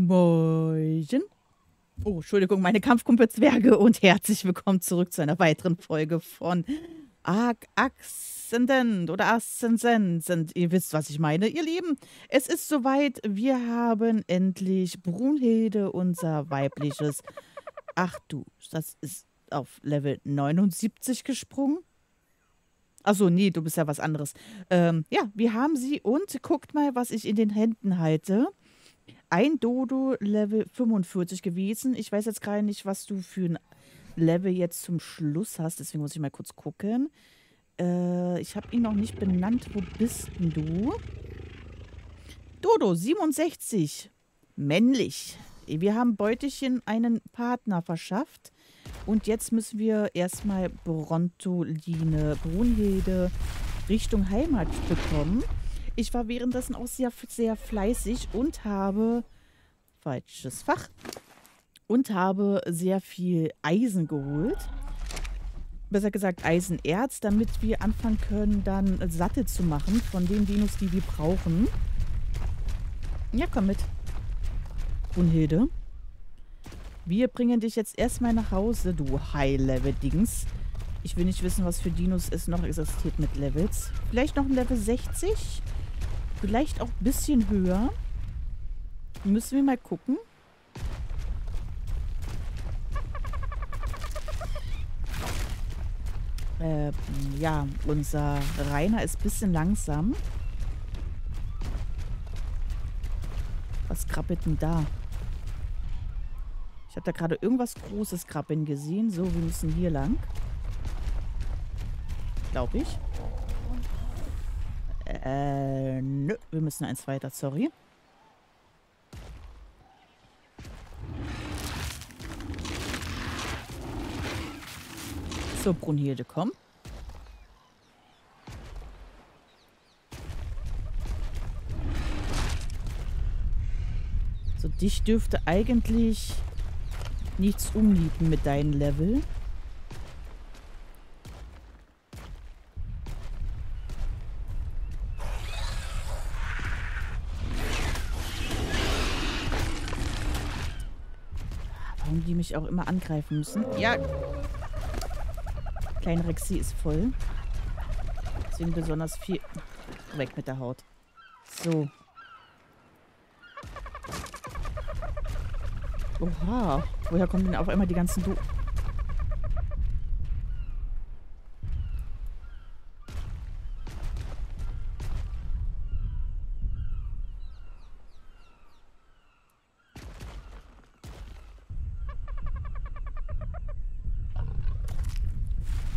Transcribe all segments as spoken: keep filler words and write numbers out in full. Moin. Oh, Entschuldigung, meine Kampfkumpel Zwerge und herzlich willkommen zurück zu einer weiteren Folge von Ascendent oder Ascendent. Ihr wisst, was ich meine, ihr Lieben. Es ist soweit, wir haben endlich Brunhilde, unser weibliches. Ach du, das ist auf Level neunundsiebzig gesprungen. Achso, nee, du bist ja was anderes. Ähm, ja, wir haben sie und guckt mal, was ich in den Händen halte. Ein Dodo Level fünfundvierzig gewesen. Ich weiß jetzt gar nicht, was du für ein Level jetzt zum Schluss hast. Deswegen muss ich mal kurz gucken. Äh, ich habe ihn noch nicht benannt. Wo bist denn du? Dodo siebenundsechzig. Männlich. Wir haben Beutelchen einen Partner verschafft. Und jetzt müssen wir erstmal Brontoline Brunhilde Richtung Heimat bekommen. Ich war währenddessen auch sehr, sehr fleißig und habe, falsches Fach, und habe sehr viel Eisen geholt. Besser gesagt Eisenerz, damit wir anfangen können, dann Sattel zu machen von den Dinos, die wir brauchen. Ja, komm mit, Brunhilde. Wir bringen dich jetzt erstmal nach Hause, du High-Level-Dings. Ich will nicht wissen, was für Dinos es noch existiert mit Levels. Vielleicht noch ein Level sechzig. Vielleicht auch ein bisschen höher. Müssen wir mal gucken. Äh, ja, unser Rainer ist ein bisschen langsam. Was krabbelt denn da? Ich habe da gerade irgendwas Großes krabbeln gesehen. So, wir müssen hier lang. Glaube ich. Äh, nö. Wir müssen eins weiter, sorry. So, Brunhilde, komm. So, dich dürfte eigentlich nichts umliegen mit deinem Level. Warum die mich auch immer angreifen müssen. Ja. Klein Rexy ist voll. Deswegen besonders viel. Weg mit der Haut. So. Oha. Woher kommen denn auf einmal die ganzen Du...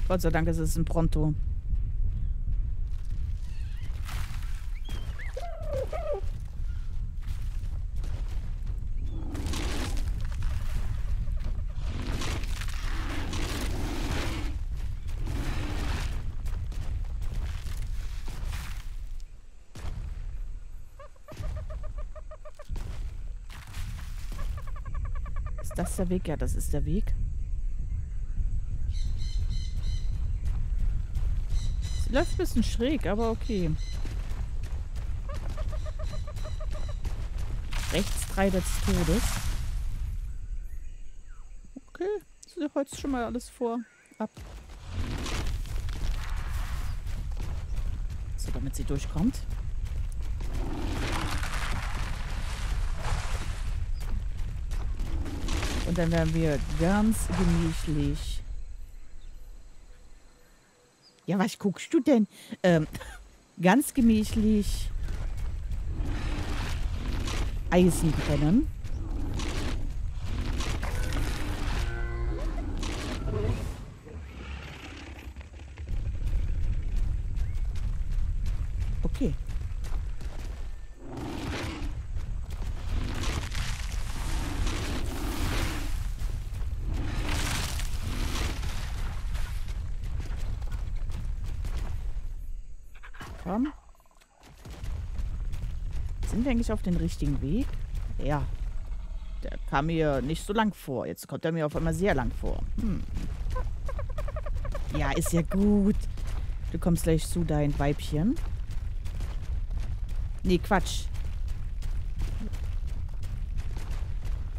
Gott sei Dank ist es ein Bronto. Ist das der Weg? Ja, das ist der Weg. Sie läuft ein bisschen schräg, aber okay. Rechts drei des Todes. Okay, sie holzt schon mal alles vor. Ab. So, damit sie durchkommt. Und dann werden wir ganz gemütlich. Ja, was guckst du denn? Ähm, ganz gemächlich Eisen brennen. Okay. Sind wir eigentlich auf den richtigen Weg? Ja. Der kam mir nicht so lang vor. Jetzt kommt er mir auf einmal sehr lang vor. Hm. Ja, ist ja gut. Du kommst gleich zu dein Weibchen. Nee, Quatsch.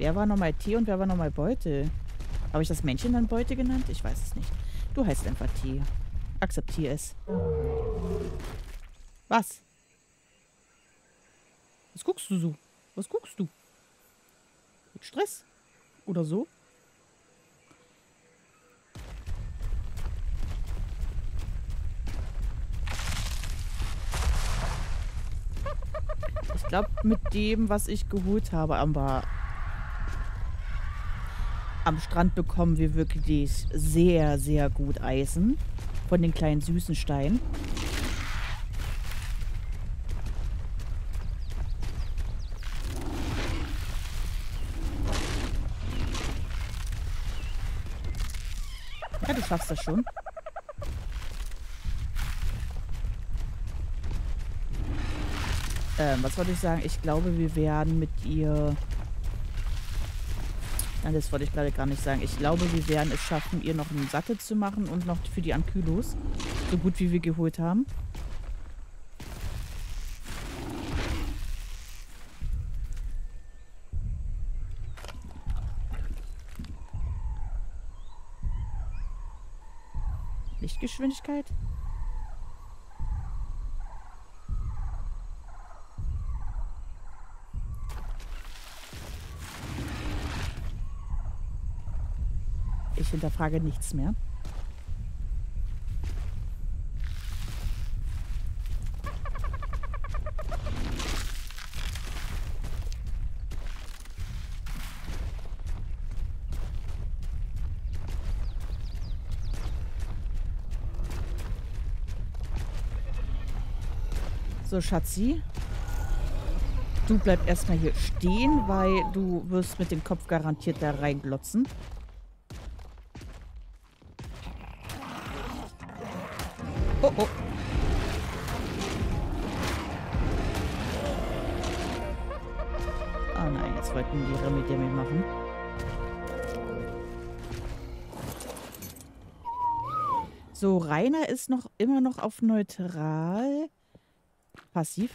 Wer war nochmal T und wer war nochmal Beute? Habe ich das Männchen dann Beute genannt? Ich weiß es nicht. Du heißt einfach T. Akzeptiere es. Was? Was guckst du so? Was guckst du? Mit Stress? Oder so? Ich glaube, mit dem, was ich geholt habe am Bar, am Strand bekommen wir wirklich sehr, sehr gut Eisen von den kleinen süßen Steinen. Ja, du schaffst das schon. Ähm, was wollte ich sagen? Ich glaube, wir werden mit ihr... Nein, das wollte ich gerade gar nicht sagen. Ich glaube, wir werden es schaffen, ihr noch einen Sattel zu machen und noch für die Ankylos. So gut, wie wir geholt haben. Lichtgeschwindigkeit? Ich hinterfrage nichts mehr. So, Schatzi. Du bleibst erstmal hier stehen, weil du wirst mit dem Kopf garantiert da reinglotzen. Oh, oh. Oh nein, jetzt wollten die Remedie mitmachen. So, Rainer ist noch immer noch auf neutral. Passiv.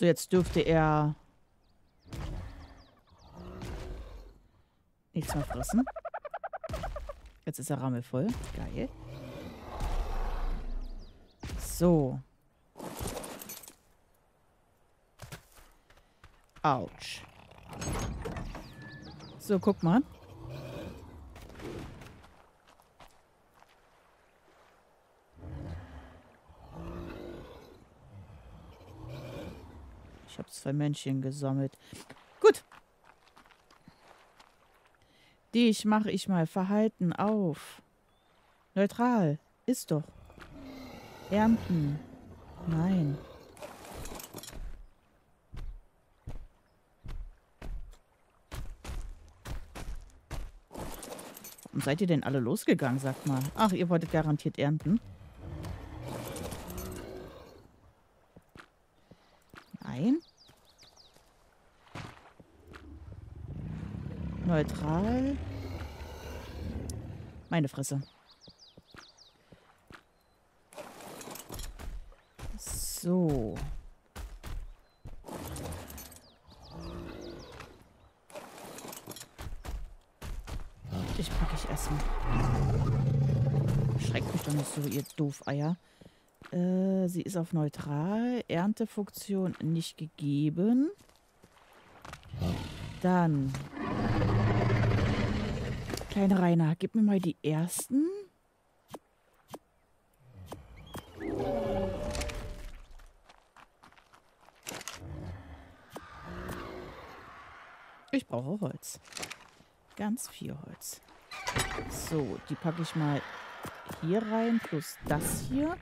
So, jetzt dürfte er nichts mehr fressen. Jetzt ist er rammelvoll. Geil. So. Autsch. So, guck mal. Ich habe zwei Männchen gesammelt. Gut. Dich mache ich mal verhalten auf. Neutral. Ist doch. Ernten. Nein. Warum seid ihr denn alle losgegangen, sagt mal? Ach, ihr wolltet garantiert ernten. Nein. Neutral. Meine Fresse. So. Ich packe ich erstmal. Schreckt mich doch nicht so, ihr Doof-Eier. Äh, sie ist auf neutral. Erntefunktion nicht gegeben. Dann... Kleiner Rainer, gib mir mal die ersten. Ich brauche Holz. Ganz viel Holz. So, die packe ich mal hier rein, plus das hier.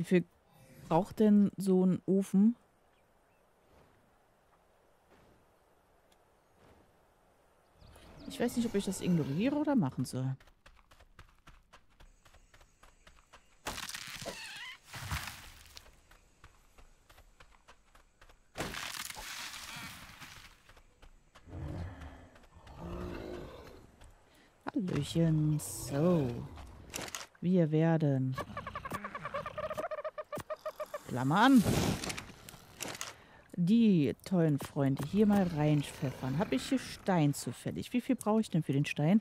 Wie viel braucht denn so ein Ofen? Ich weiß nicht, ob ich das ignoriere oder machen soll. Hallöchen. So. Wir werden... Klammer an. Die tollen Freunde hier mal reinpfeffern. Habe ich hier Stein zufällig? Wie viel brauche ich denn für den Stein?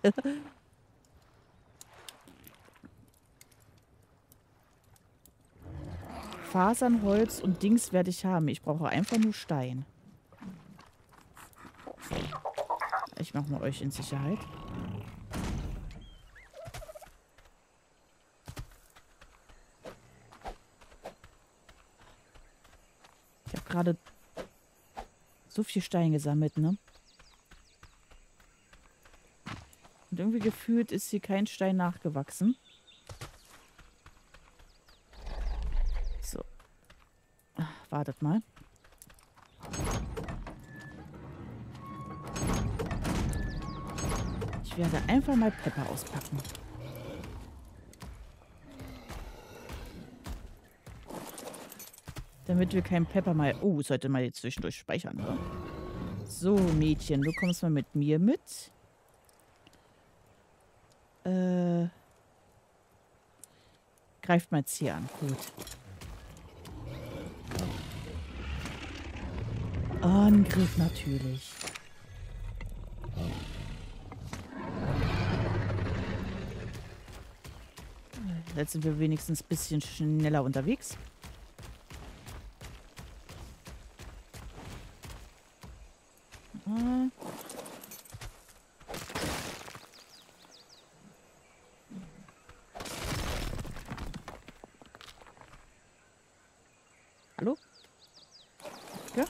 Fasern, Holz und Dings werde ich haben. Ich brauche einfach nur Stein. Ich mache mal euch in Sicherheit. Ich habe gerade... so viel Stein gesammelt, ne? Und irgendwie gefühlt ist hier kein Stein nachgewachsen. So. Ach, wartet mal. Ich werde einfach mal Pepper auspacken. Damit wir keinen Pepper mal... Oh, sollte mal jetzt zwischendurch speichern, oder? So, Mädchen, du kommst mal mit mir mit. Äh. Greift mal jetzt hier an. Gut. Angriff natürlich. Jetzt sind wir wenigstens ein bisschen schneller unterwegs. Hallo? Ja?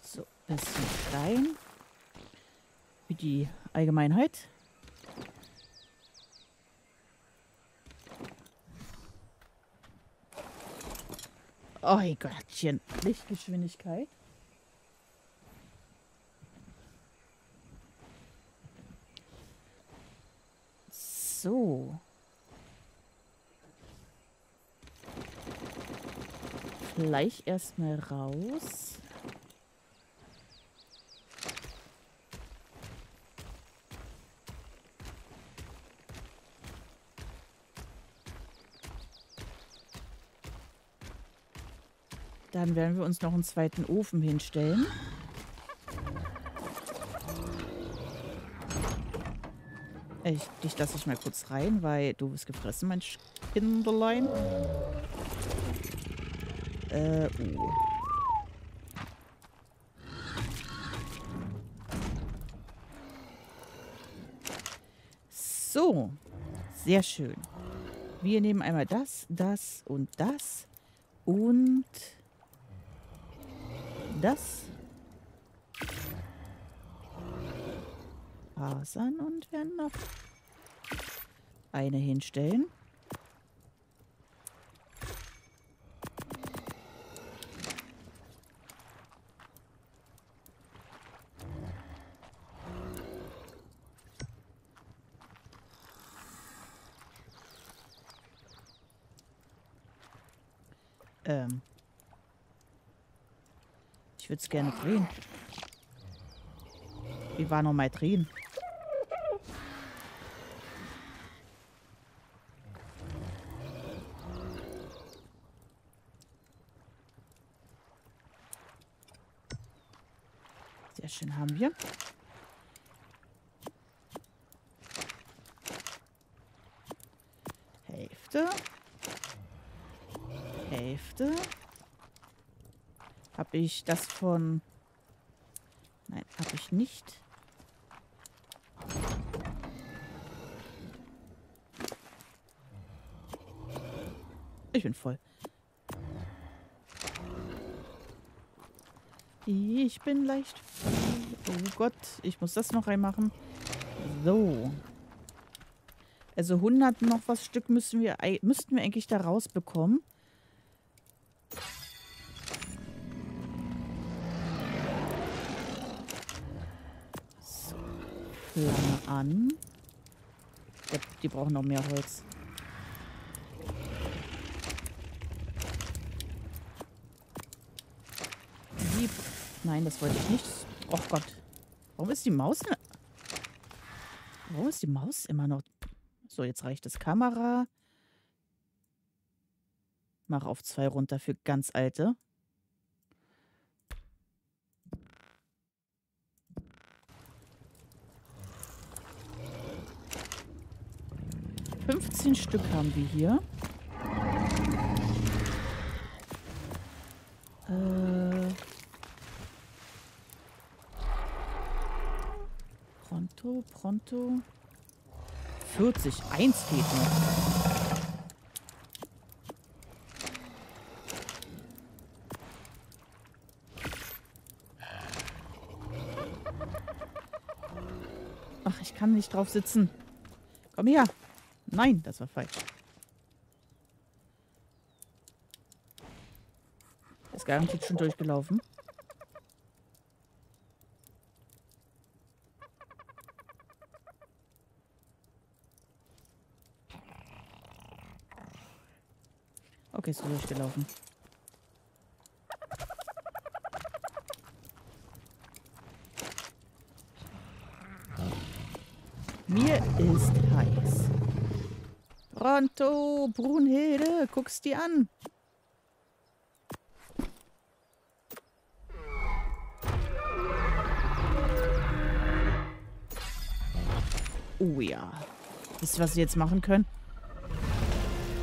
So, bisschen Stein. Für die Allgemeinheit. Oh Gottchen, Lichtgeschwindigkeit. So. Gleich erstmal raus. Dann werden wir uns noch einen zweiten Ofen hinstellen. Ich, dich lasse ich mal kurz rein, weil du bist gefressen, mein Kinderlein. Äh, oh. So, sehr schön. Wir nehmen einmal das, das und das und... das. Fasern und werden noch eine hinstellen. Ähm. Ich würde es gerne drehen. Wie war noch mal drehen? Sehr schön haben wir. Hälfte. Hälfte. Habe ich das von... Nein, habe ich nicht. Ich bin voll. Ich bin leicht voll. Oh Gott, ich muss das noch reinmachen. So. Also hundert noch was Stück müssen wir, müssten wir eigentlich da rausbekommen. So. Flamme an. Die brauchen noch mehr Holz. Die, nein, das wollte ich nicht. Oh Gott. Warum ist die Maus... Ne? Warum ist die Maus immer noch... So, jetzt reicht das. Kamera. Mach auf zwei runter für ganz alte. fünfzehn Stück haben wir hier. Äh. Pronto, pronto. vierzig, eins geht noch. Ach, ich kann nicht drauf sitzen. Komm her. Nein, das war falsch. Das ist garantiert schon durchgelaufen. Okay, ist durchgelaufen. Mir ist heiß. Pronto, Brunhilde, guck's dir an. Oh ja. Wisst ihr, was wir jetzt machen können?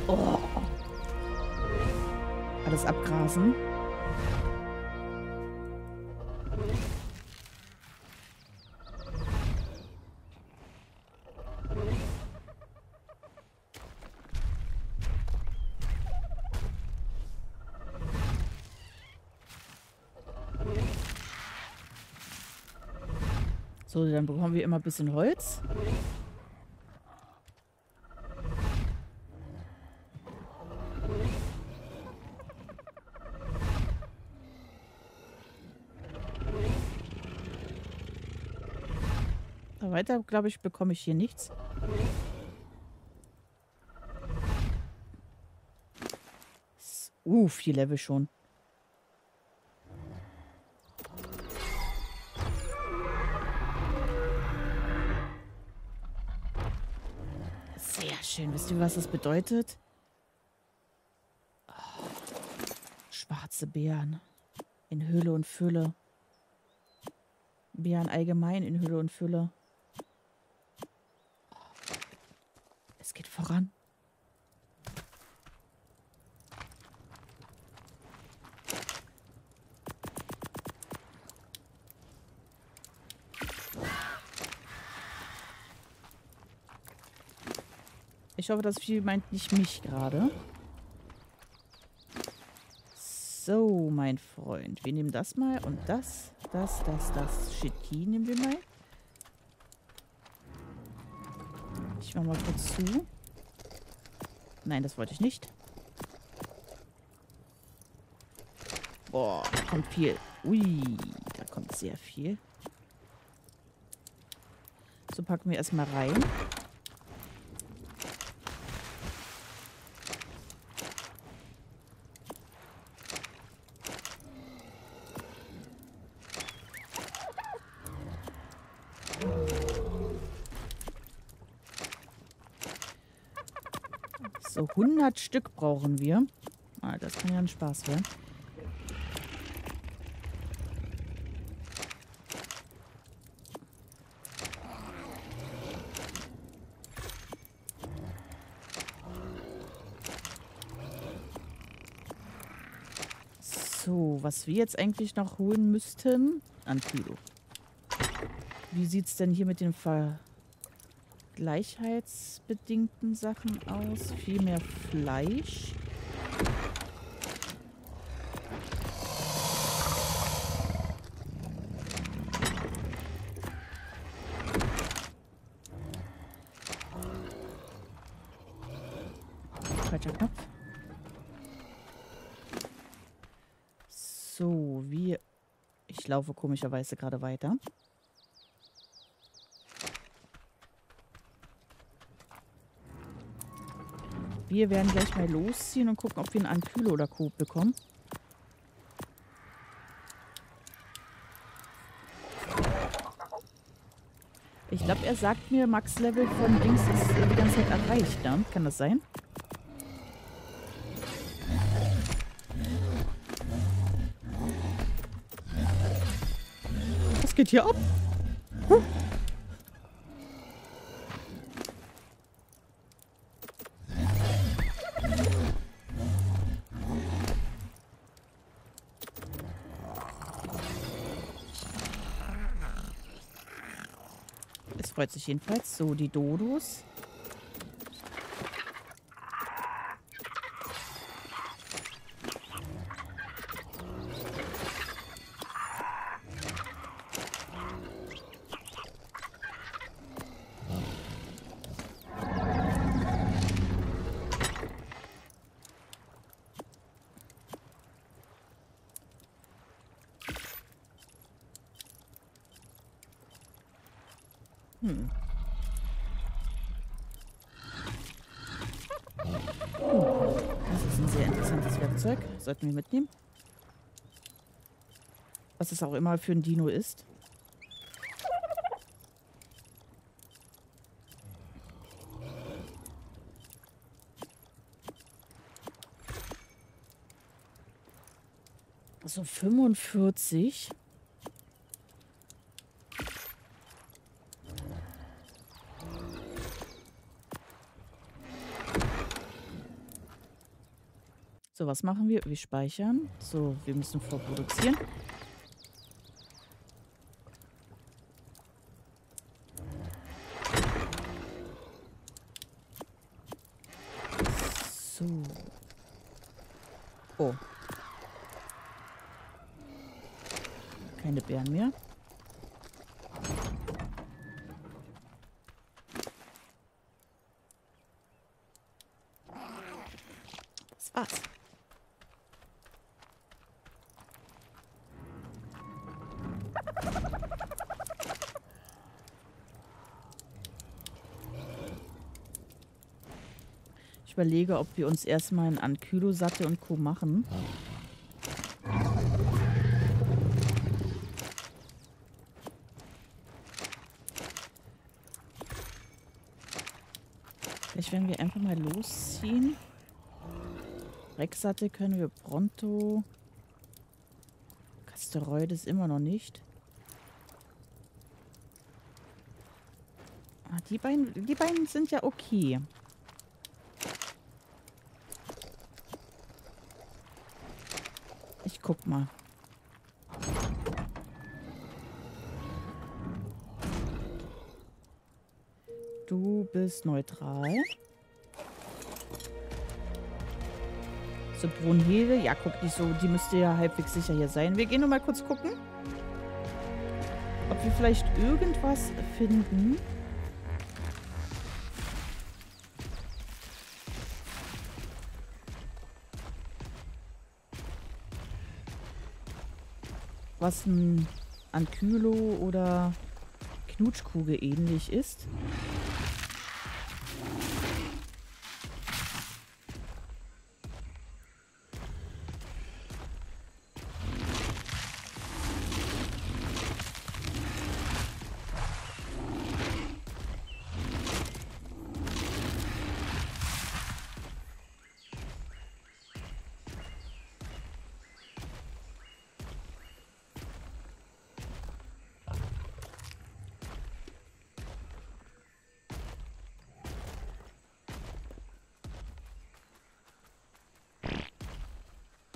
Oh. Alles abgrasen. So, dann bekommen wir immer ein bisschen Holz. Aber weiter, glaube ich, bekomme ich hier nichts. Uh, vier Level schon. Schön. Wisst ihr, was das bedeutet? Oh, schwarze Beeren. In Hülle und Fülle. Beeren allgemein in Hülle und Fülle. Oh, es geht voran. Ich hoffe, das Vieh meint nicht mich gerade. So, mein Freund. Wir nehmen das mal und das, das, das, das. Chitin nehmen wir mal. Ich mache mal kurz zu. Nein, das wollte ich nicht. Boah, da kommt viel. Ui, da kommt sehr viel. So, packen wir erstmal rein. So, hundert Stück brauchen wir. Ah, das kann ja ein Spaß werden. So, was wir jetzt eigentlich noch holen müssten... Ankylos. Wie sieht es denn hier mit den Ver... gleichheitsbedingten Sachen aus. Viel mehr Fleisch. Falscher Knopf. So, wir... Ich laufe komischerweise gerade weiter. Wir werden gleich mal losziehen und gucken, ob wir einen Ankylo oder Co. bekommen. Ich glaube, er sagt mir, Max-Level von Dings ist die ganze Zeit erreicht. Ne? Kann das sein? Was geht hier ab? Huh. Freut sich jedenfalls. So, die Dodos. Hm. Oh, das ist ein sehr interessantes Werkzeug. Sollten wir mitnehmen. Was es auch immer für ein Dino ist. So, fünfundvierzig. So, was machen wir? Wir speichern. So, wir müssen vorproduzieren. So. Oh. Keine Beeren mehr. Das war's. Ich überlege, ob wir uns erstmal einen Ankylo-Sattel und Co. machen. Vielleicht werden wir einfach mal losziehen. Rexsattel können wir pronto. Castoroides immer noch nicht. Ah, die beiden, die beiden sind ja okay. Guck mal. Du bist neutral. So, Brunhilde. Ja, guck nicht so. Die müsste ja halbwegs sicher hier sein. Wir gehen nur mal kurz gucken, ob wir vielleicht irgendwas finden. Was ein Ankylo oder Knutschkugel ähnlich ist.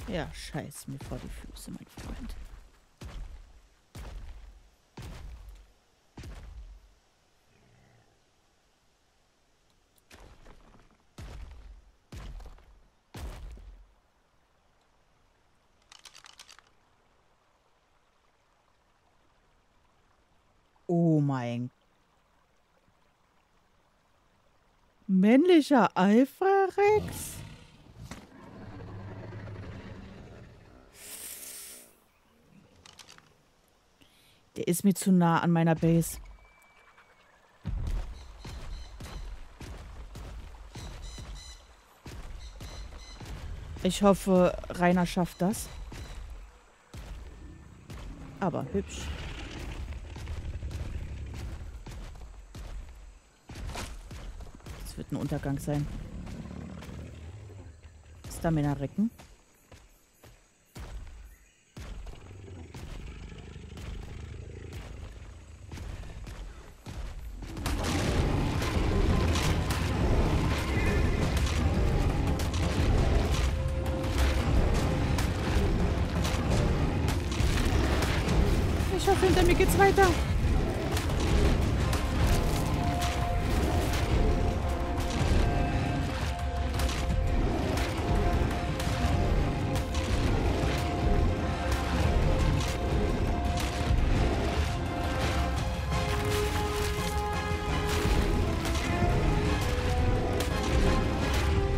Ja, scheiß mir vor die Füße, mein Freund. Oh mein... Männlicher Alpha-Rex? ist mir zu nah an meiner Base. Ich hoffe, Rainer schafft das. Aber hübsch. Das wird ein Untergang sein. Stamina recken. Ich hoffe, hinter mir geht's weiter.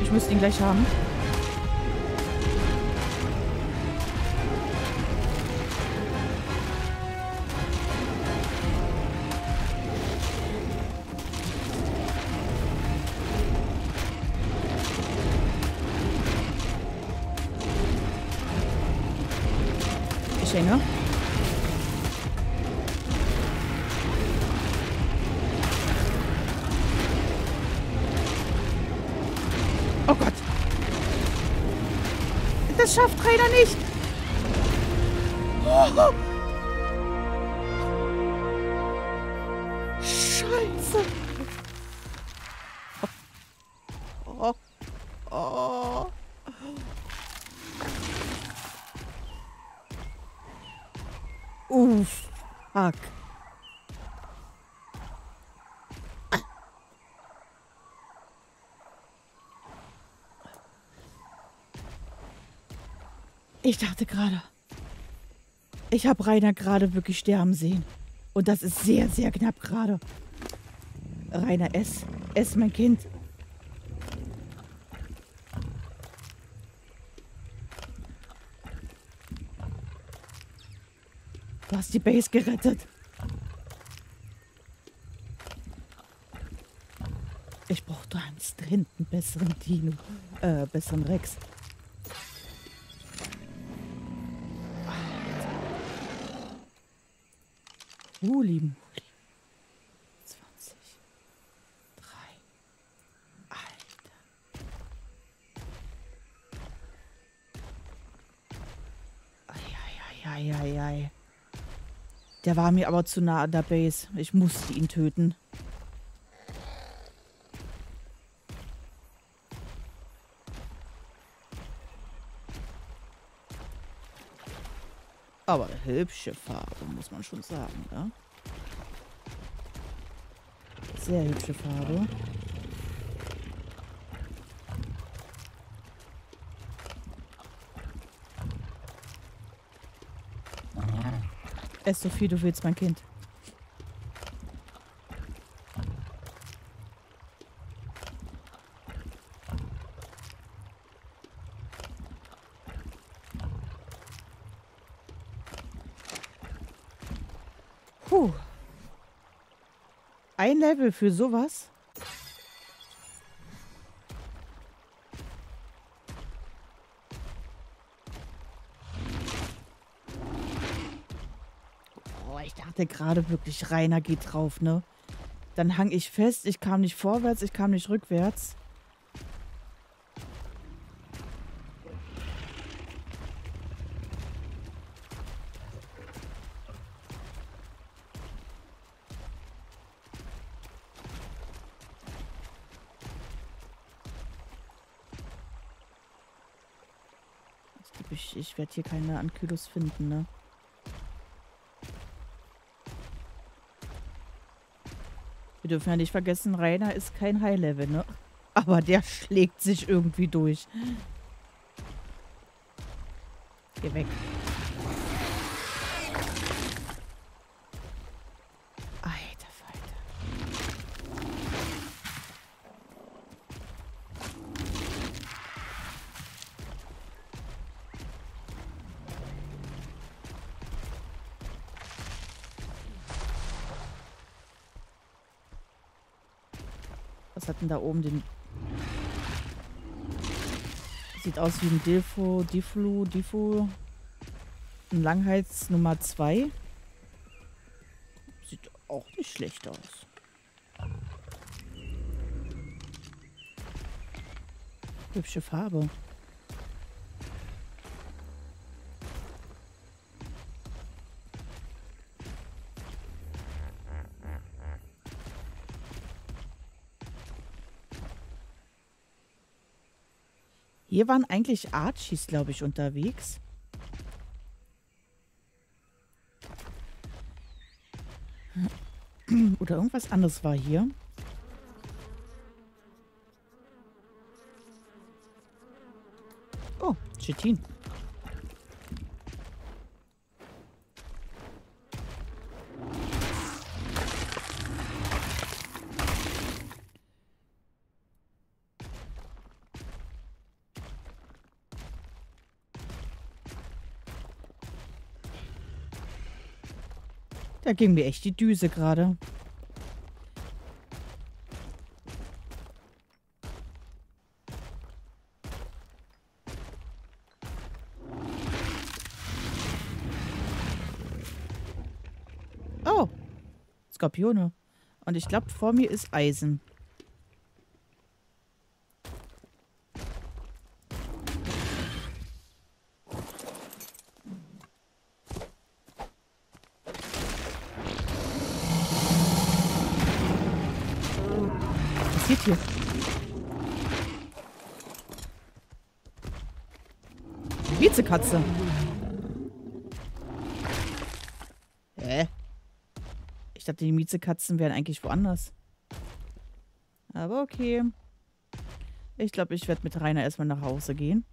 Ich müsste ihn gleich haben. Oh Gott. Das schafft Rainer nicht. Oh. Scheiße. Oh. Oh. Oh. Uff. Fuck. Ich dachte gerade, ich habe Rainer gerade wirklich sterben sehen. Und das ist sehr, sehr knapp gerade. Rainer, ess. Ess, mein Kind. Du hast die Base gerettet. Ich brauche da einen Strint, einen besseren Dino, äh, besseren Rex. Oh, lieben. zwanzig. drei. Alter. Eieieiei. Der war mir aber zu nah an der Base. Ich musste ihn töten. Aber hübsche Farbe, muss man schon sagen, ja? Sehr hübsche Farbe. Ess so viel du willst, mein Kind. Puh. Ein Level für sowas. Oh, ich dachte gerade wirklich, Rainer geht drauf, ne? Dann hang ich fest, ich kam nicht vorwärts, ich kam nicht rückwärts. Ich, ich werde hier keine Ankylos finden, ne? Wir dürfen ja nicht vergessen, Rainer ist kein High-Level, ne? Aber der schlägt sich irgendwie durch. Geh weg. Alter Was hat denn da oben den... Sieht aus wie ein Defo, Deflu, Defo. Ein Langhals Nummer zwei. Sieht auch nicht schlecht aus. Hübsche Farbe. Hier waren eigentlich Archies, glaube ich, unterwegs. Oder irgendwas anderes war hier. Oh, Chitin. Da ging mir echt die Düse gerade. Oh, Skorpione. Und ich glaube, vor mir ist Eisen. Hier. Vizekatze. Hä? Äh. Ich dachte, die Miezekatzen wären eigentlich woanders. Aber okay. Ich glaube, ich werde mit Rainer erstmal nach Hause gehen.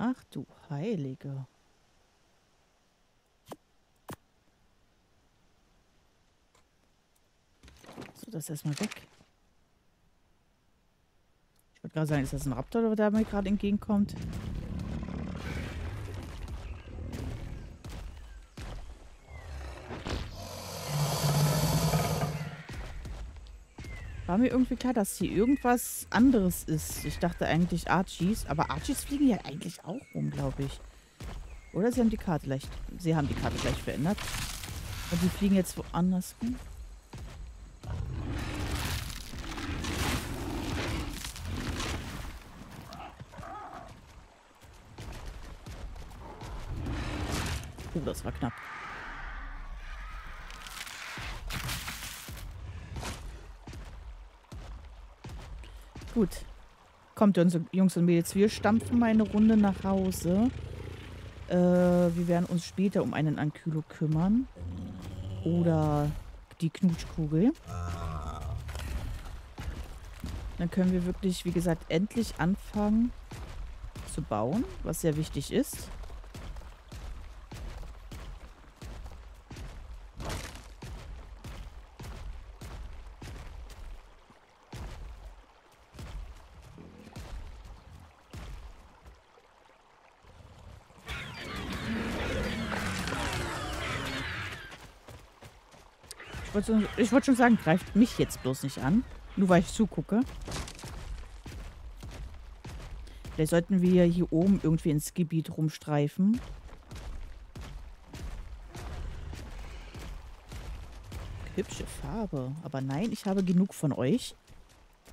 Ach du Heilige. So, das ist erstmal weg. Ich wollte gerade sagen, ist das ein Raptor, oder der mir gerade entgegenkommt? War mir irgendwie klar, dass hier irgendwas anderes ist. Ich dachte eigentlich Archies, aber Archies fliegen ja eigentlich auch rum, glaube ich. Oder sie haben die Karte leicht... Sie haben die Karte gleich verändert. Und die fliegen jetzt woanders rum. Oh, das war knapp. Gut. Kommt, Jungs und Mädels, wir stampfen mal eine Runde nach Hause. Äh, wir werden uns später um einen Ankylo kümmern. Oder die Knutschkugel. Dann können wir wirklich, wie gesagt, endlich anfangen zu bauen, was sehr wichtig ist. Ich wollte schon sagen, greift mich jetzt bloß nicht an. Nur weil ich zugucke. Vielleicht sollten wir hier oben irgendwie ins Gebiet rumstreifen. Hübsche Farbe. Aber nein, ich habe genug von euch.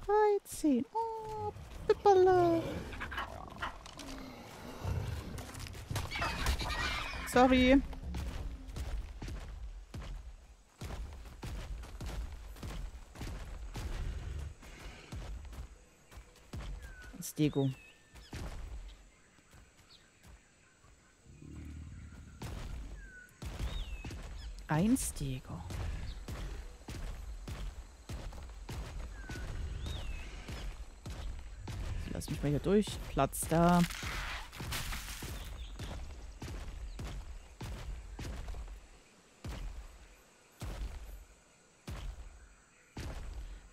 dreizehn. Oh, Pippala. Sorry. Deko. Ein Deko. Lass mich mal hier durch. Platz da.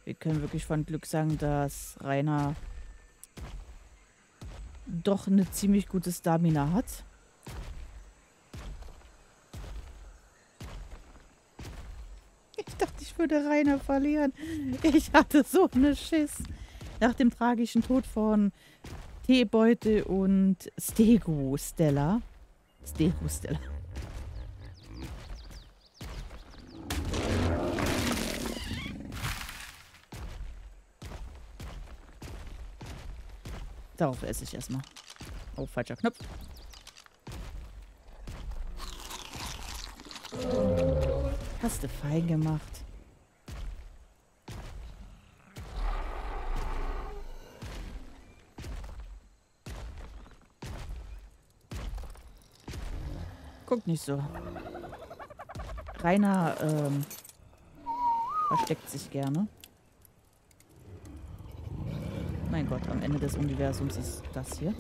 Wir können wirklich von Glück sagen, dass Rainer doch eine ziemlich gute Stamina hat. Ich dachte, ich würde Rainer verlieren. Ich hatte so eine Schiss. Nach dem tragischen Tod von Teebeute und Stego Stella. Stego Stella. Darauf esse ich erstmal. Oh, falscher Knopf. Hast du fein gemacht. Guck nicht so. Rainer ähm, versteckt sich gerne. Mein Gott, am Ende des Universums ist das hier.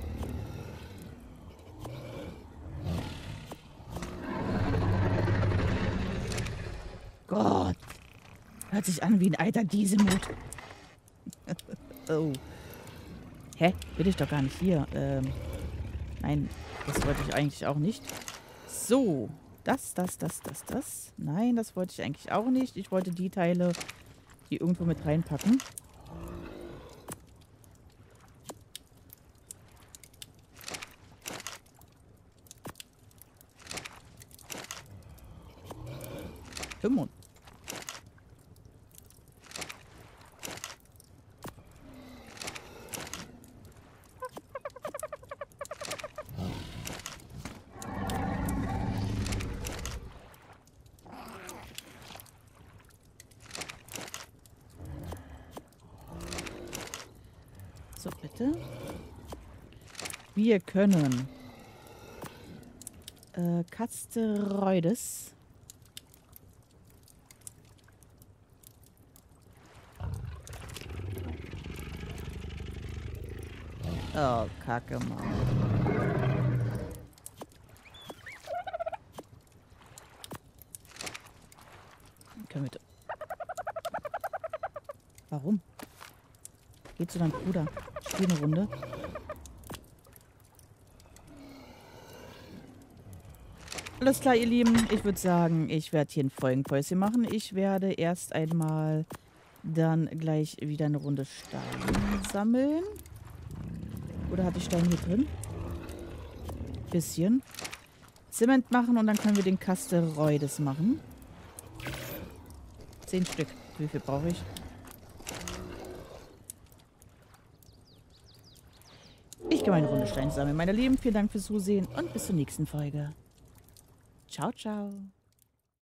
Gott. Hört sich an wie ein alter Dieselmut. Oh. Hä? Will ich doch gar nicht hier. Ähm, nein, das wollte ich eigentlich auch nicht. So. Das, das, das, das, das. Nein, das wollte ich eigentlich auch nicht. Ich wollte die Teile, die irgendwo mit reinpacken. Mund. So, bitte. Wir können äh, Castoroides. Oh, Kacke, Mann. Können wir... Warum? Geh zu deinem Bruder. Spiel eine Runde. Alles klar, ihr Lieben. Ich würde sagen, ich werde hier ein Folgenpäuschen machen. Ich werde erst einmal dann gleich wieder eine Runde Stein sammeln. Oder hatte ich Stein hier drin? Bisschen. Zement machen und dann können wir den Castoroides machen. Zehn Stück. Wie viel brauche ich? Ich gehe meine Runde Stein sammeln. Meine Lieben, vielen Dank fürs Zusehen und bis zur nächsten Folge. Ciao, ciao.